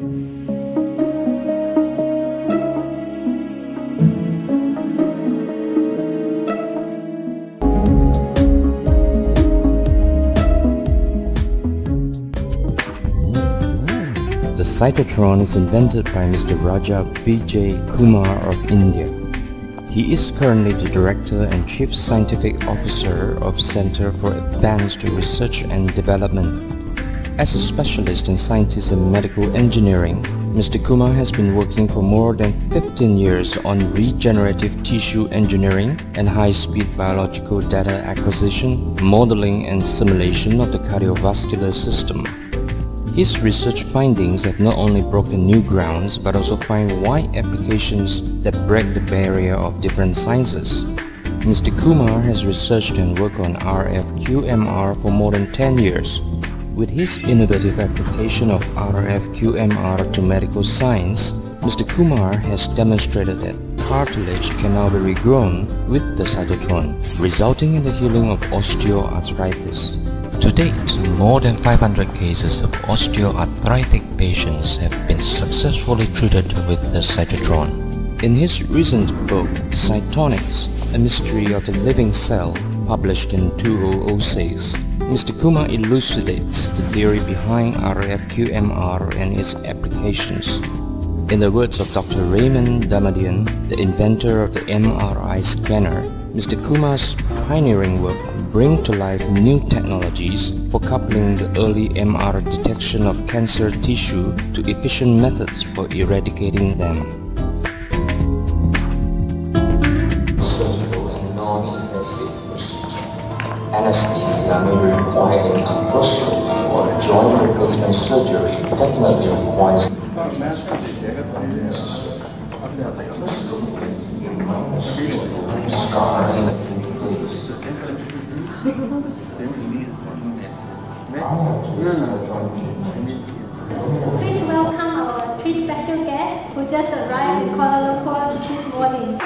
The cytotron is invented by Mr. Rajah Vijay Kumar of India. He is currently the Director and Chief Scientific Officer of Center for Advanced Research and Development. As a specialist in sciences and medical engineering, Mr. Kumar has been working for more than 15 years on regenerative tissue engineering and high-speed biological data acquisition, modeling and simulation of the cardiovascular system. His research findings have not only broken new grounds but also find wide applications that break the barrier of different sciences. Mr. Kumar has researched and worked on RF-QMR for more than 10 years. With his innovative application of RF-QMR to medical science, Mr. Kumar has demonstrated that cartilage can now be regrown with the cytotron, resulting in the healing of osteoarthritis. To date, more than 500 cases of osteoarthritic patients have been successfully treated with the cytotron. In his recent book, Cytonics: A Mystery of the Living Cell, published in 2006, Mr. Kumar elucidates the theory behind RF-QMR and its applications. In the words of Dr. Raymond Damadian, the inventor of the MRI scanner, Mr. Kumar's pioneering work brings to life new technologies for coupling the early MR detection of cancer tissue to efficient methods for eradicating them. Surgical and non-invasive procedure. Anesthesia may be required in arthroscopy or joint replacement surgery. Technically requires please welcome our three special guests who just arrived in Kuala Lumpur this morning.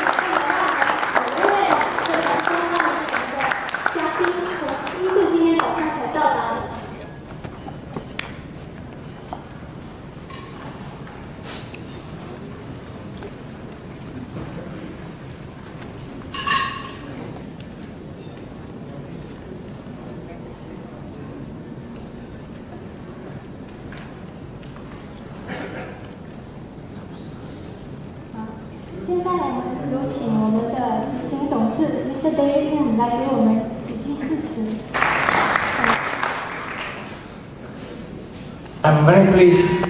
I'm very pleased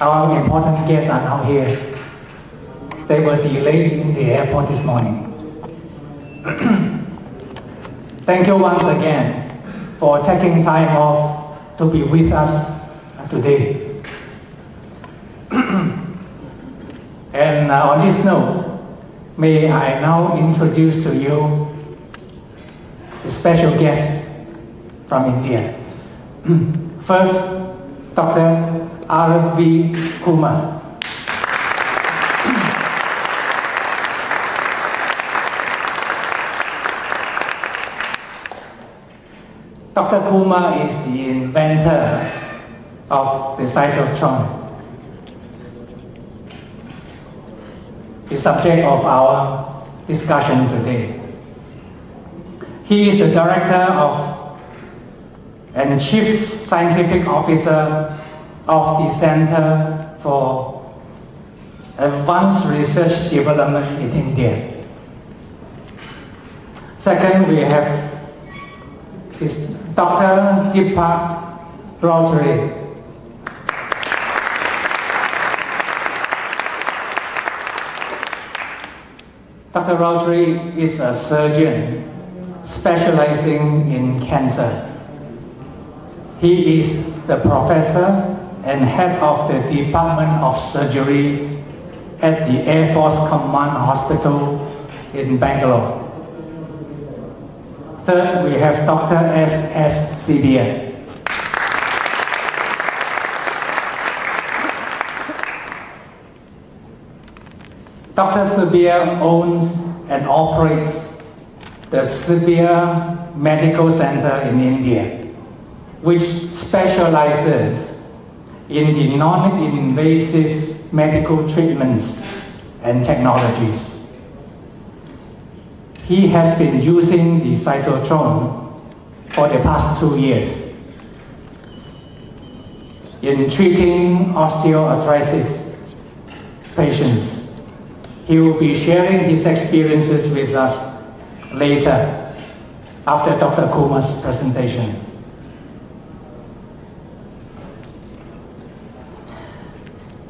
our important guests are now here. They were delayed in the airport this morning. Thank you once again for taking time off to be with us today. And on this note, may I now introduce to you a special guest from India. First, Dr. RV Kumar. Dr. Kumar is the inventor of the cytotron, the subject of our discussion today. He is the director of and Chief Scientific Officer of the Center for Advanced Research Development in India. Second, we have this Dr. Deepa Rotary. Dr. Rotary is a surgeon specializing in cancer. He is the professor and head of the Department of Surgery at the Air Force Command Hospital in Bangalore. Third, we have Dr. S.S. Sibia. Dr. Sibia owns and operates the Sibia Medical Centre in India, which specializes in the non-invasive medical treatments and technologies. He has been using the Cytotron for the past 2 years in treating osteoarthritis patients. He will be sharing his experiences with us later after Dr. Kumar's presentation.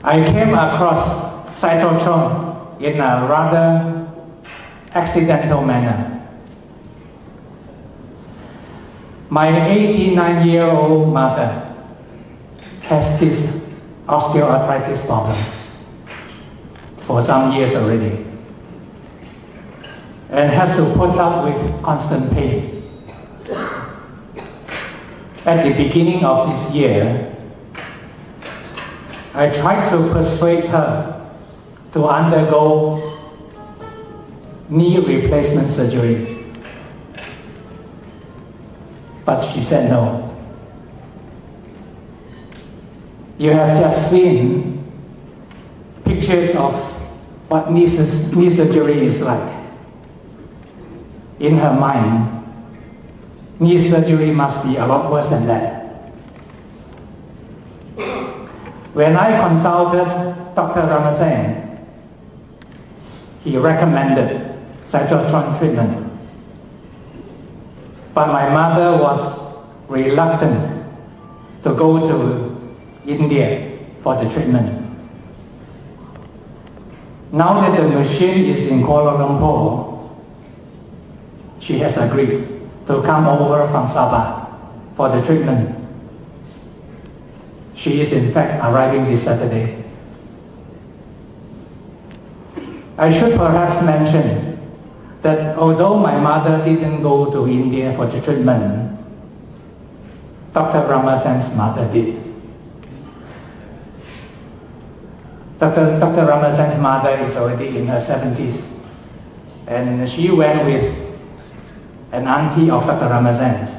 I came across Cytotron in a rather accidental manner. My 89-year-old mother has this osteoarthritis problem for some years already and has to put up with constant pain. At the beginning of this year, I tried to persuade her to undergo knee replacement surgery, but she said no. You have just seen pictures of what knee surgery is like. In her mind, knee surgery must be a lot worse than that. When I consulted Dr. Ramazan, he recommended Cytotron treatment, but my mother was reluctant to go to India for the treatment. Now that the machine is in Kuala Lumpur, she has agreed to come over from Sabah for the treatment. She is in fact arriving this Saturday. I should perhaps mention that although my mother didn't go to India for the treatment, Dr. Ramazan's mother did. Dr. Ramazan's mother is already in her 70s, and she went with an auntie of Dr. Ramazan's,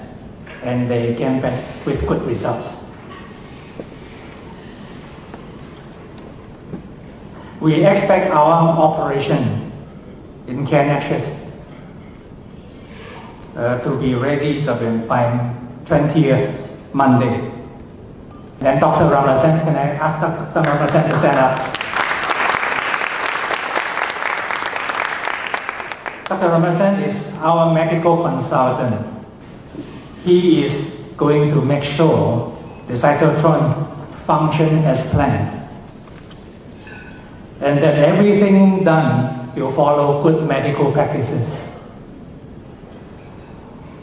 and they came back with good results. We expect our operation in Canashes to be ready by 20th Monday. Then Dr. Ramazan, can I ask Dr. Ramazan to stand up? Dr. Ramazan is our medical consultant. He is going to make sure the Cytotron functions as planned and that everything done you follow good medical practices.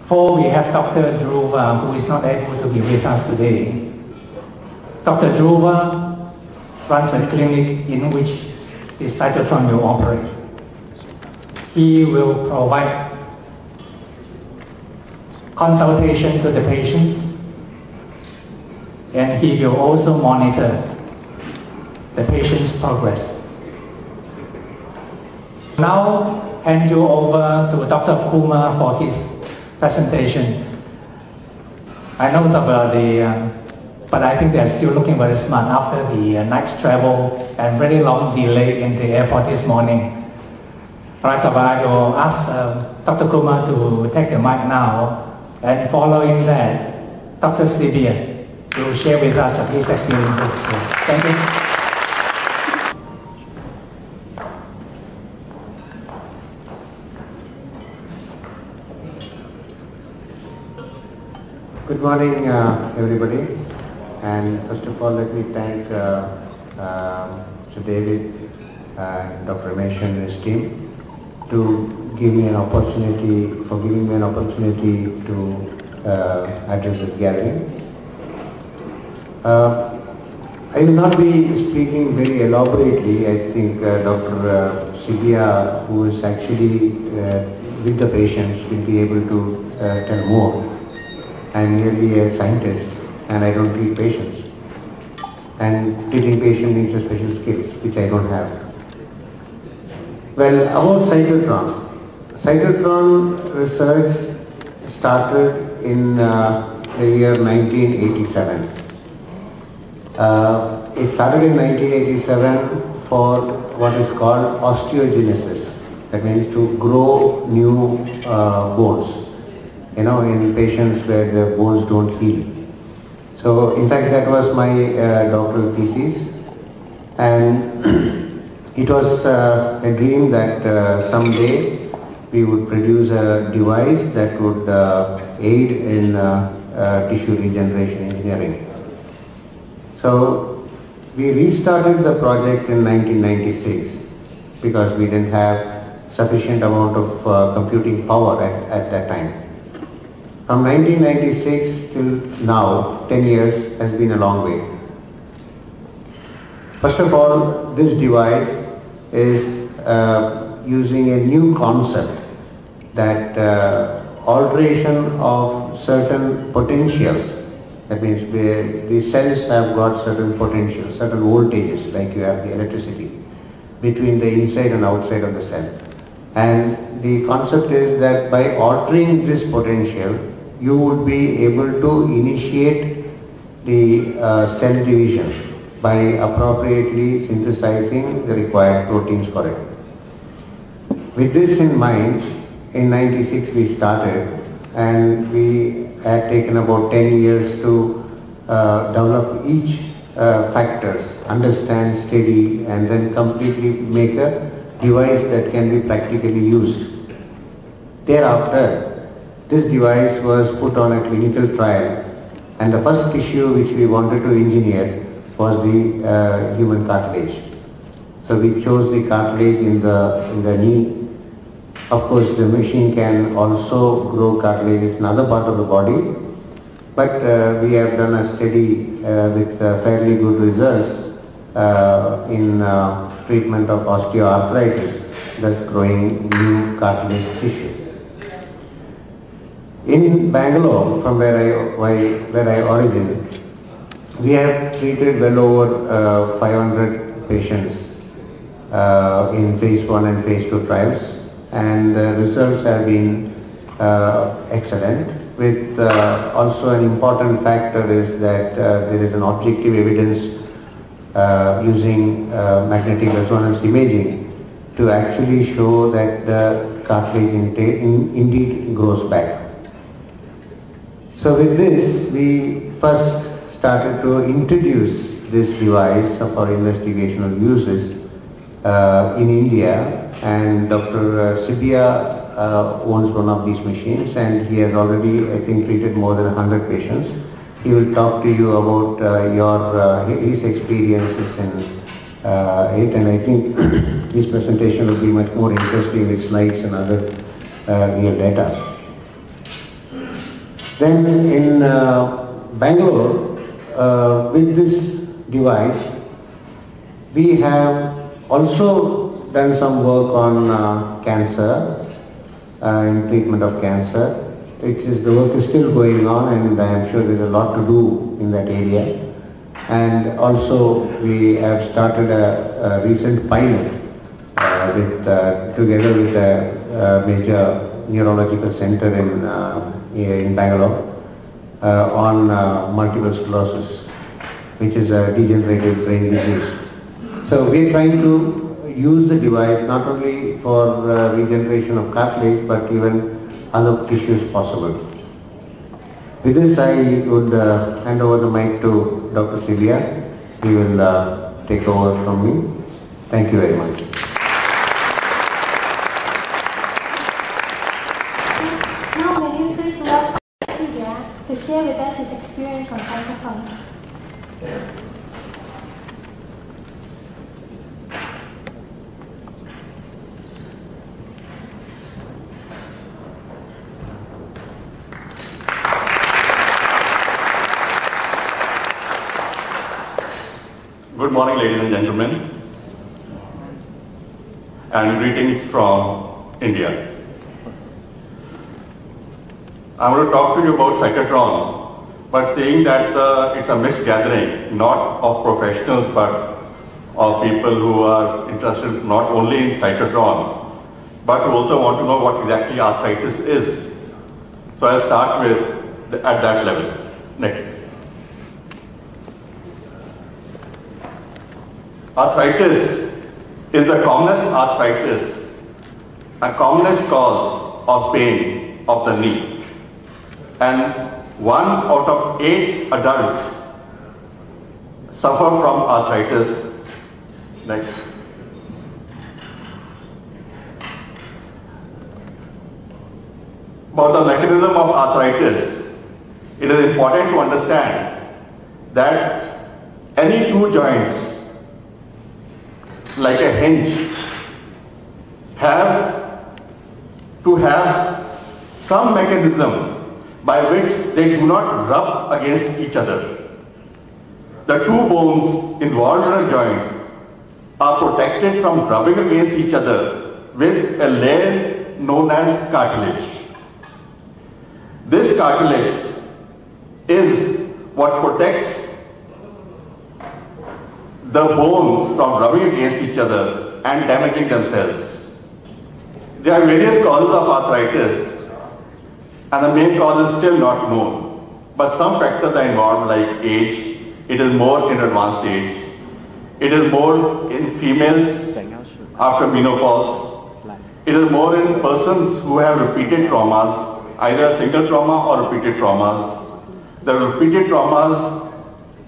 For we have Dr. Dhruva, who is not able to be with us today. Dr. Dhruva runs a clinic in which the Cytotron will operate. He will provide consultation to the patients, and he will also monitor the patient's progress. Now, hand you over to Dr. Kumar for his presentation. I know it's about the, but I think they're still looking very smart after the night's travel and very long delay in the airport this morning. Right, I will ask Dr. Kumar to take the mic now, and following that, Dr. Sibia will share with us his experiences. Thank you. Good morning everybody, and first of all let me thank Mr. David and Dr. Mason and his team to give me an opportunity, to address this gathering. I will not be speaking very elaborately. I think Dr. Sibia, who is actually with the patients, will be able to tell more. I am merely a scientist and I don't treat patients, and treating patients needs a special skills which I don't have. Well, about Cytotron. Cytotron research started in the year 1987. It started in 1987 for what is called osteogenesis. That means to grow new bones, you know, in patients where the bones don't heal. So in fact that was my doctoral thesis, and it was a dream that someday we would produce a device that would aid in tissue regeneration engineering. So we restarted the project in 1996 because we didn't have sufficient amount of computing power at that time. From 1996 till now, 10 years has been a long way. First of all, this device is using a new concept that alteration of certain potentials. That means the cells have got certain potentials, certain voltages, like you have the electricity, between the inside and outside of the cell. And the concept is that by altering this potential, you would be able to initiate the cell division by appropriately synthesizing the required proteins for it. With this in mind, in 1996 we started, and we had taken about 10 years to develop each factors, understand, study, and then completely make a device that can be practically used. Thereafter, this device was put on a clinical trial, and the first tissue which we wanted to engineer was the human cartilage. So we chose the cartilage in the knee. Of course, the machine can also grow cartilages in other part of the body, but we have done a study with fairly good results in treatment of osteoarthritis, thus growing new cartilage tissue. In Bangalore, from where I originate, we have treated well over 500 patients in phase 1 and phase 2 trials. And the results have been excellent, with also an important factor is that there is an objective evidence using magnetic resonance imaging to actually show that the cartilage indeed grows back. So with this, we first started to introduce this device for investigational uses in India. And Dr. Sibia owns one of these machines, and he has already, I think, treated more than 100 patients. He will talk to you about his experiences in it, and I think his presentation will be much more interesting with slides and other real data. Then in Bangalore, with this device, we have also done some work on cancer, in treatment of cancer, which is the work is still going on, and I am sure there is a lot to do in that area. And also we have started a recent pilot together with a major neurological center in Bangalore on multiple sclerosis, which is a degenerative brain disease. So we are trying to use the device not only for regeneration of cartilage but even other tissues possible. With this, I would hand over the mic to Dr. Sibia. He will take over from me. Thank you very much. Now may you please welcome Dr. Sibia to share with us his experience on Cytotron. Good morning, ladies and gentlemen, and greetings from India. I want to talk to you about Cytotron, but saying that it's a mixed gathering, not of professionals but of people who are interested not only in Cytotron but who also want to know what exactly arthritis is. So I'll start with at that level. Next. Arthritis is the commonest arthritis and commonest cause of pain of the knee. And 1 out of 8 adults suffer from arthritis. Next. About the mechanism of arthritis, it is important to understand that any two joints like a hinge have to have some mechanism by which they do not rub against each other. The two bones involved in a joint are protected from rubbing against each other with a layer known as cartilage. This cartilage is what protects the bones from rubbing against each other and damaging themselves. There are various causes of arthritis and the main cause is still not known, but some factors are involved like age. It is more in advanced age. It is more in females after menopause. It is more in persons who have repeated traumas, either single trauma or repeated traumas. The repeated traumas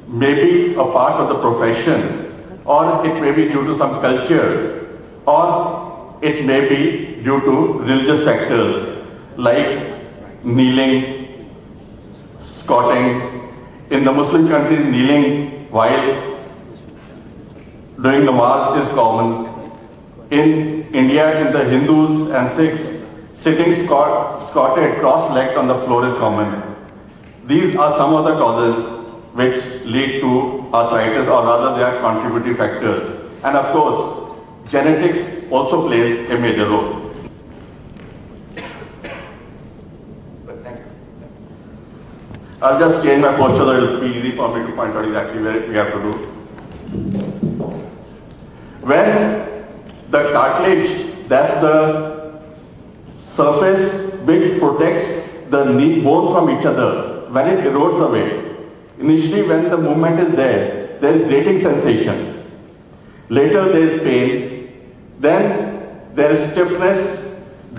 may be a part of the profession, or it may be due to some culture, or it may be due to religious factors like kneeling, squatting. In the Muslim countries, kneeling while doing namaz is common. In India, in the Hindus and Sikhs, sitting squatted, cross-legged on the floor is common. These are some of the causes which lead to arthritis, or rather they are contributing factors. And of course, genetics also plays a major role. But thank you. I'll just change my posture so it will be easy for me to point out exactly where we have to do. When the cartilage, that's the surface which protects the knee bones from each other, when it erodes away, initially when the movement is there is grating sensation. Later there is pain, then there is stiffness,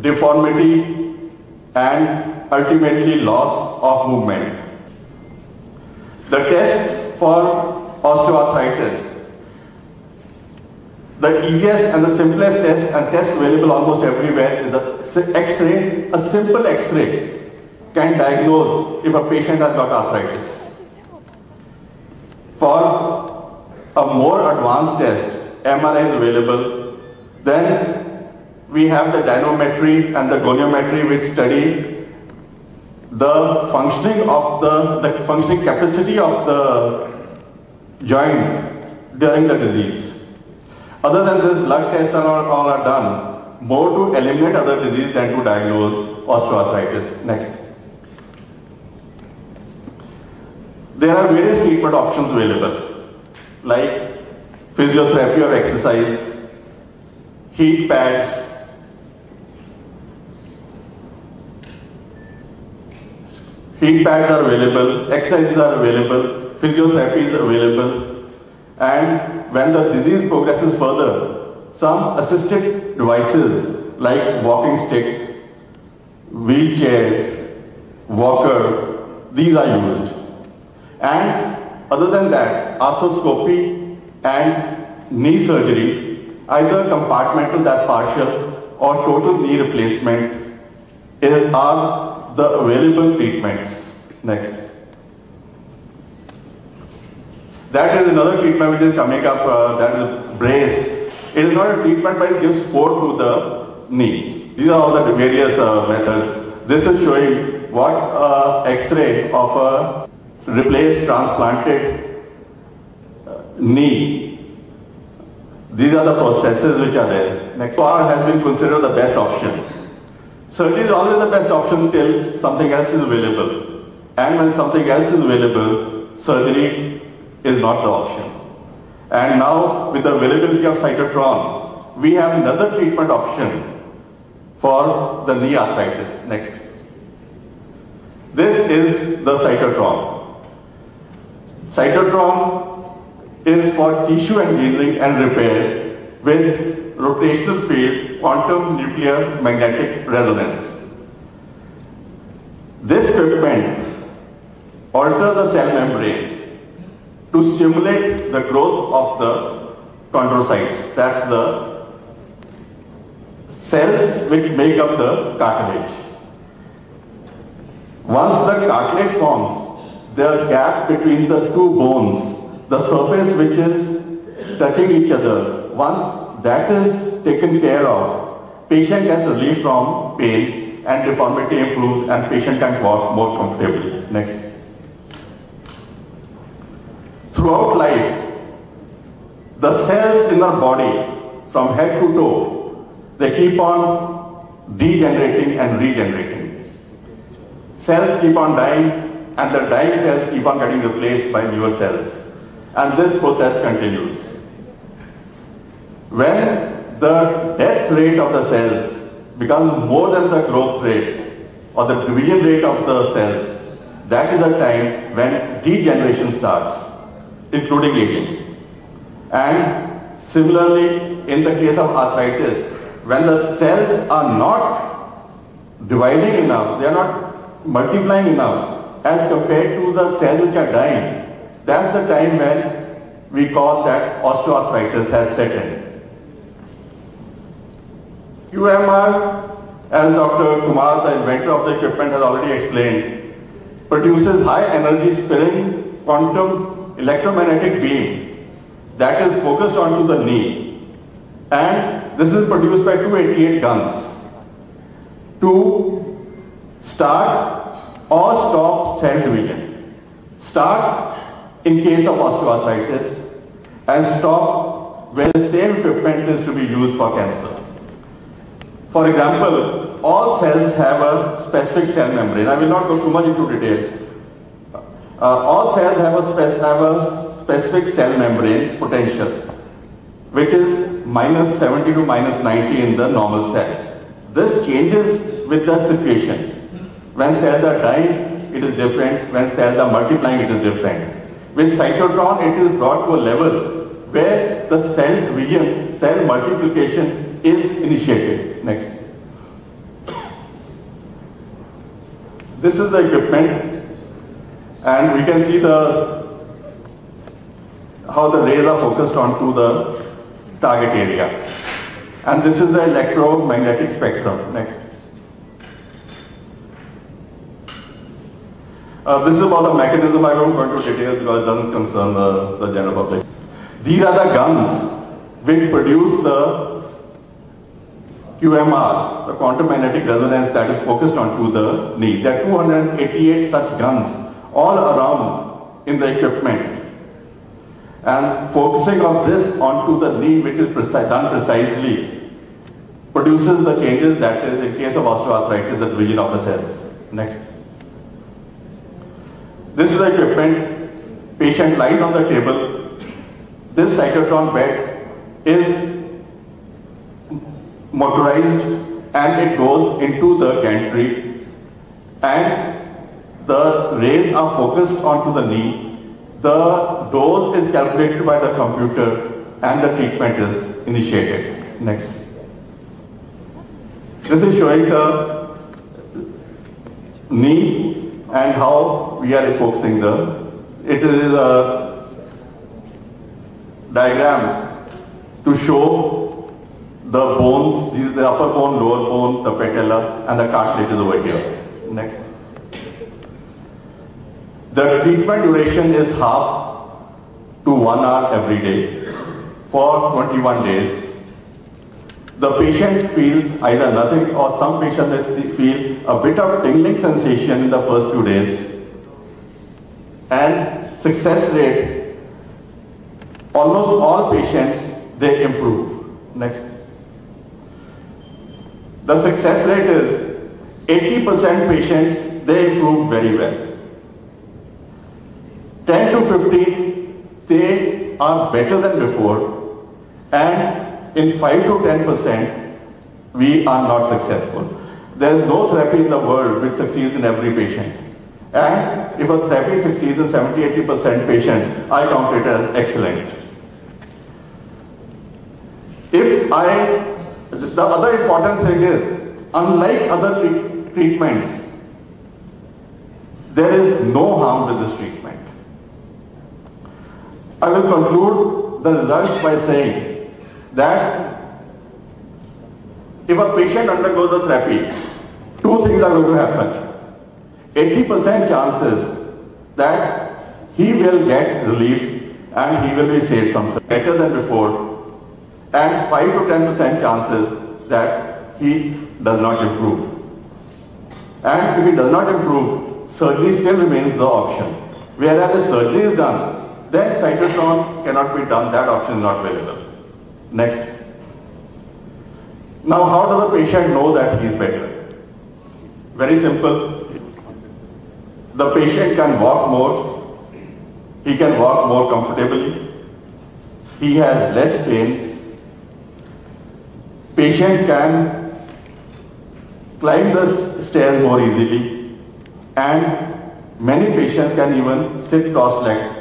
deformity and ultimately loss of movement. The tests for osteoarthritis. The easiest and the simplest test, and test available almost everywhere, is the X-ray. A simple X-ray can diagnose if a patient has got arthritis. For a more advanced test, MRI is available. Then we have the dynamometry and the goniometry, which study the functioning of the functioning capacity of the joint during the disease. Other than this, blood tests and all are done more to eliminate other disease than to diagnose osteoarthritis. Next. There are various treatment options available, like physiotherapy or exercise, heat pads, are available, exercises are available, physiotherapy is available, and when the disease progresses further, some assisted devices like walking stick, wheelchair, walker, these are used. And other than that, arthroscopy and knee surgery, either compartmental, that partial, or total knee replacement, are the available treatments. Next. That is another treatment which is coming up, that is brace. It is not a treatment, but it gives support to the knee. These are all the various methods. This is showing what X-ray of a replaced, transplanted knee. These are the processes which are there. Next one has been considered the best option. Surgery is always the best option till something else is available. And when something else is available, surgery is not the option. And now with the availability of Cytotron, we have another treatment option for the knee arthritis. Next. This is the Cytotron. Cytotron is for tissue engineering and repair with rotational field quantum nuclear magnetic resonance. This equipment alters the cell membrane to stimulate the growth of the chondrocytes, that's the cells which make up the cartilage. Once the cartilage forms, the gap between the two bones, the surface which is touching each other, once that is taken care of, patient gets relief from pain and deformity improves and patient can walk more comfortably. Next. Throughout life, the cells in our body, from head to toe, they keep on degenerating and regenerating. Cells keep on dying and the dying cells keep on getting replaced by newer cells, and this process continues. When the death rate of the cells becomes more than the growth rate or the division rate of the cells, that is the time when degeneration starts, including aging. And similarly, in the case of arthritis, when the cells are not dividing enough, they are not multiplying enough as compared to the cells which are dying, that's the time when we call that osteoarthritis has set in. QMR, as Dr. Kumar, the inventor of the equipment, has already explained, produces high energy spinning quantum electromagnetic beam that is focused onto the knee, and this is produced by 288 guns to start or stop cell division. Start in case of osteoarthritis and stop where the same equipment is to be used for cancer. For example, all cells have a specific cell membrane. I will not go too much into detail. All cells have a specific cell membrane potential, which is minus 70 to minus 90 in the normal cell. This changes with the situation. When cells are dying, it is different. When cells are multiplying, it is different. With cytotron, it is brought to a level where the cell division, cell multiplication is initiated. Next. This is the equipment, and we can see how the rays are focused onto the target area. And this is the electromagnetic spectrum. Next. This is about the mechanism. I won't go into details because it doesn't concern the general public. These are the guns which produce the QMR, the quantum magnetic resonance that is focused onto the knee. There are 288 such guns all around in the equipment, and focusing of this onto the knee, which is done precisely, produces the changes that is, in case of osteoarthritis, the division of the cells. Next. This is the equipment. Patient lies on the table. This cytotron bed is motorized and it goes into the gantry, and the rays are focused onto the knee. The dose is calculated by the computer and the treatment is initiated. Next. This is showing the knee and how we are focusing it is a diagram to show the bones, these are the upper bone, lower bone, the patella, and the cartilage is over here. Next. The treatment duration is half to 1 hour every day for 21 days. The patient feels either nothing, or some patients feel a bit of tingling sensation in the first few days. And success rate, almost all patients, they improve. Next. The success rate is 80% patients, they improve very well. 10 to 15, they are better than before, and in 5 to 10%, we are not successful. There is no therapy in the world which succeeds in every patient. And if a therapy succeeds in 70-80% patients, I count it as excellent. The other important thing is, unlike other treatments, there is no harm with this treatment. I will conclude the results by saying that if a patient undergoes the therapy, two things are going to happen. 80% chances that he will get relief and he will be saved from surgery better than before, and 5 to 10% chances that he does not improve. And if he does not improve, surgery still remains the option. Whereas if surgery is done, then cytotron cannot be done, that option is not available. Next. Now how does the patient know that he is better? Very simple. The patient can walk more, he can walk more comfortably, he has less pain, patient can climb the stairs more easily, and many patients can even sit cross-legged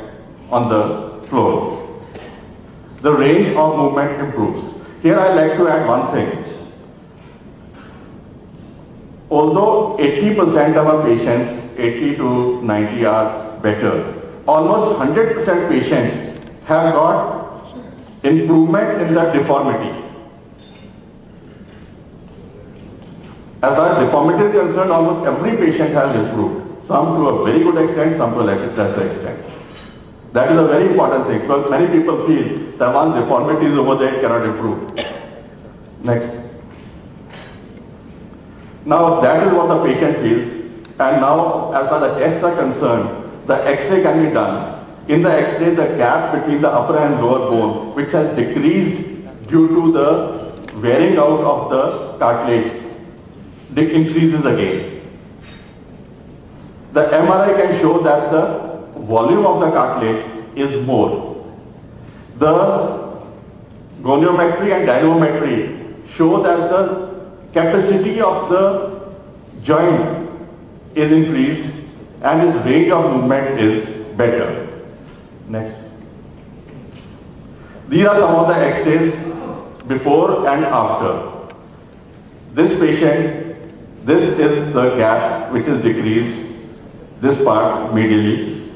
on the floor. The range of movement improves. Here I like to add one thing. Although 80% of our patients, 80 to 90 are better, almost 100% patients have got improvement in the deformity. As far as deformity is concerned, almost every patient has improved. Some to a very good extent, some to a lesser extent. That is a very important thing, because many people feel that once deformity is over there, it cannot improve. Next. Now that is what the patient feels. And now as far as the tests are concerned, the X-ray can be done. In the X-ray, the gap between the upper and lower bone, which has decreased due to the wearing out of the cartilage, it increases again. The MRI can show that the volume of the cartilage is more. The goniometry and dynamometry show that the capacity of the joint is increased and its range of movement is better. Next. These are some of the X-rays before and after. This patient, this is the gap which is decreased, this part medially,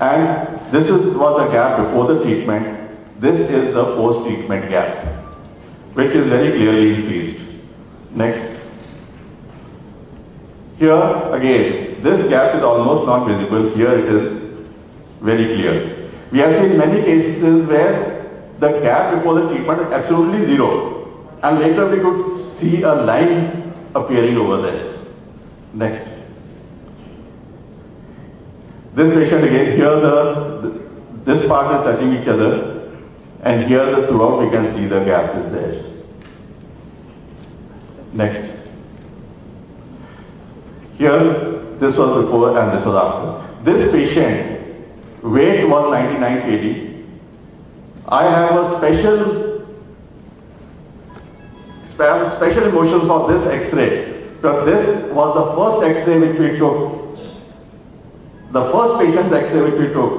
and this was the gap before the treatment, this is the post-treatment gap, which is very clearly increased. Next. Here again, this gap is almost not visible, here it is very clear. We have seen many cases where the gap before the treatment is absolutely zero, and later we could see a line appearing over there. Next. This patient again, here this part is touching each other, and here throughout we can see the gap is there. Next. Here, this was before and this was after. This patient, weight was 99 kg. I have a special emotions for this X-ray, because this was the first X-ray which we took, the first patient's X-ray which we took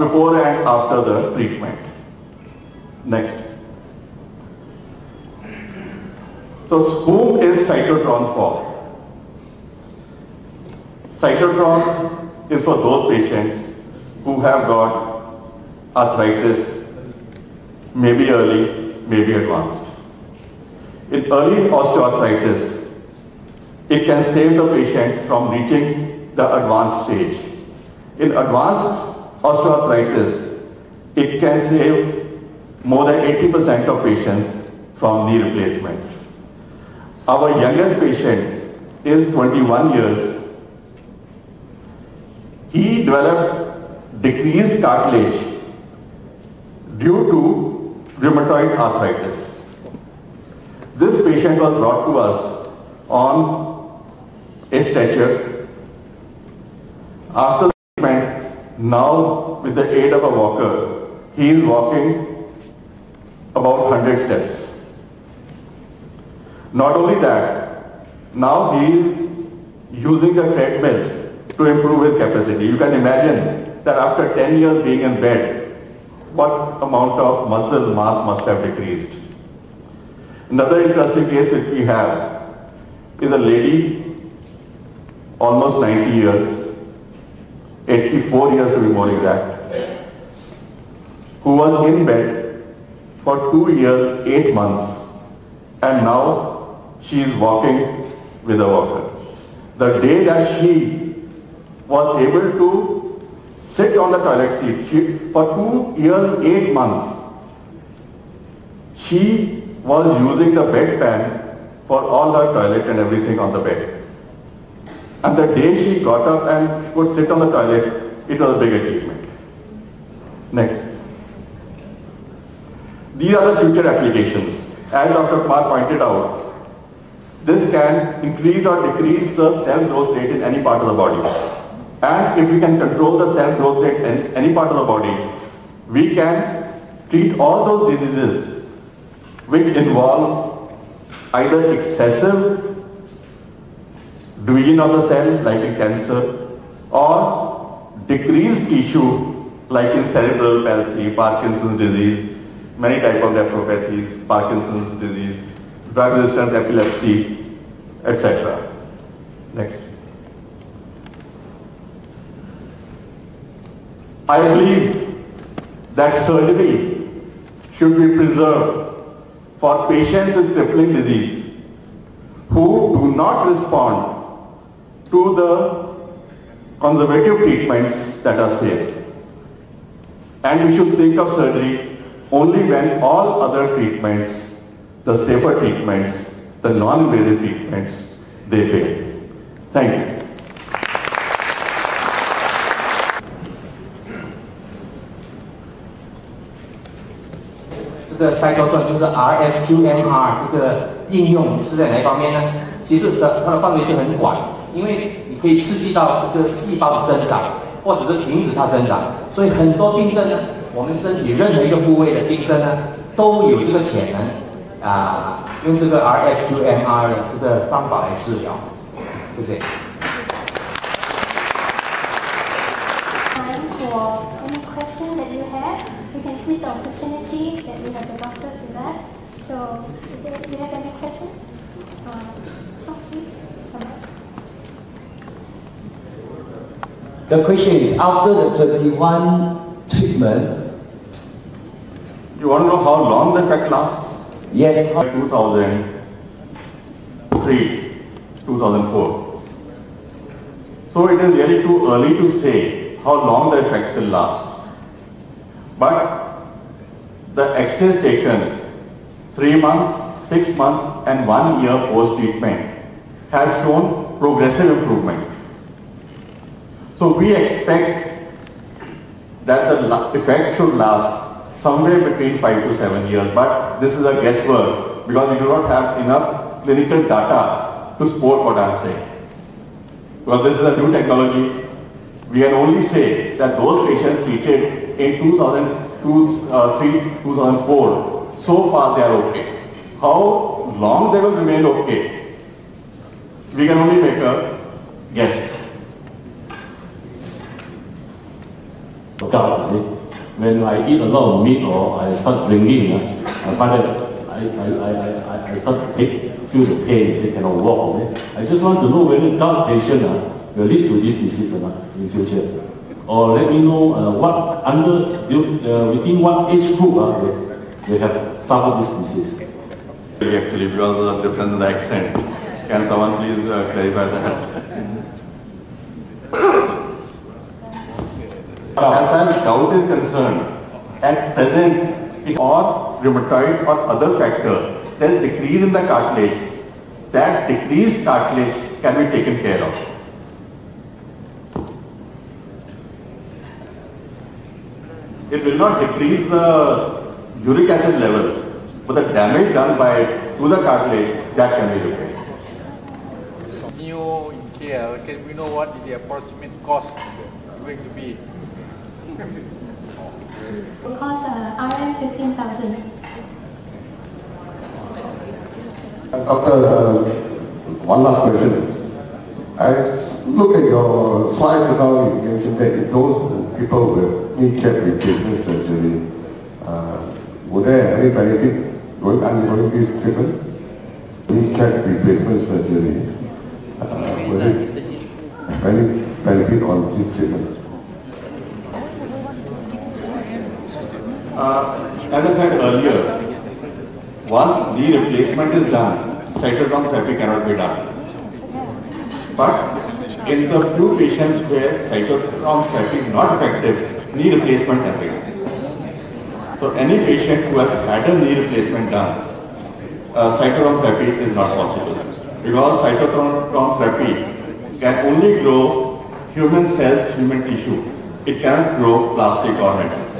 before and after the treatment. Next. So whom is cytotron for? Cytotron is for those patients who have got arthritis, maybe early, maybe advanced. In early osteoarthritis, it can save the patient from reaching the advanced stage. In advanced osteoarthritis, it can save more than 80% of patients from knee replacement. Our youngest patient is 21 years. He developed decreased cartilage due to rheumatoid arthritis. This patient was brought to us on a stretcher. After the treatment, now with the aid of a walker, he is walking about 100 steps. Not only that, now he is using a treadmill to improve his capacity. You can imagine that after 10 years being in bed, what amount of muscle mass must have decreased. Another interesting case which we have is a lady, almost 90 years, 84 years to be more exact, who was in bed for 2 years, 8 months, and now she is walking with a walker. The day that she was able to sit on the toilet seat, for 2 years, 8 months, she was using the bedpan for all her toilet and everything on the bed. And the day she got up and could sit on the toilet, it was a big achievement. Next. These are the future applications. As Dr. Kumar pointed out, this can increase or decrease the cell growth rate in any part of the body. And if we can control the cell growth rate in any part of the body, we can treat all those diseases which involve either excessive division of the cell, like in cancer, or decreased tissue, like in cerebral palsy, Parkinson's disease, many types of nephropathies, Parkinson's disease, drug-resistant epilepsy, etc. Next. I believe that surgery should be preserved for patients with crippling disease who do not respond to the conservative treatments that are safe. And we should think of surgery only when all other treatments, the safer treatments, the non-invasive treatments, they fail. Thank you. Cytotron 就是 RF-QMR 这个应用是在哪一方面呢？其实它的范围是很广，因为你可以刺激到这个细胞的增长，或者是停止它增长。所以很多病症呢，我们身体任何一个部位的病症呢，都有这个潜能啊、用这个 RF-QMR 的这个方法来治疗。谢谢。This is the opportunity that we have the doctors with us. So, do you have any questions? So please come back. The question is, after the 31 treatment, you want to know how long the effect lasts? Yes. 2003, 2004. So it is really too early to say how long the effects will last. But the axis taken 3 months, 6 months and 1 year post-treatment have shown progressive improvement. So we expect that the effect should last somewhere between 5 to 7 years, but this is a guesswork because we do not have enough clinical data to support what I am saying. Because this is a new technology, we can only say that those patients treated in 2003, 2004, so far they are okay. How long they will remain okay, we can only make a guess. When I eat a lot of meat or I start drinking, I find that I start to feel the pain, I cannot walk. I just want to know whether that patient will lead to this disease or not in future. Or let me know what within what age group they have suffered this disease. Actually, because of the difference in the accent, can someone please clarify that? As far as gout is concerned, at present, or rheumatoid or other factor, there is decrease in the cartilage. That decreased cartilage can be taken care of. It will not decrease the uric acid level, but the damage done by it to the cartilage, that can be repaired. Neo in KL, can we know what is the approximate cost going to be? It costs around 15,000. Doctor, one last question. look at your slide and how you mentioned that those people with kneecap replacement surgery, would they have any benefit going undergoing this treatment? Kneecap replacement surgery, would it have any benefit on this treatment? As I said earlier, once knee replacement is done, cytotron therapy cannot be done. But in the few patients where cytotron therapy is not effective, knee replacement happens. So any patient who has had a knee replacement done, cytotron therapy is not possible. Because cytotron therapy can only grow human cells, human tissue. It cannot grow plastic or metal.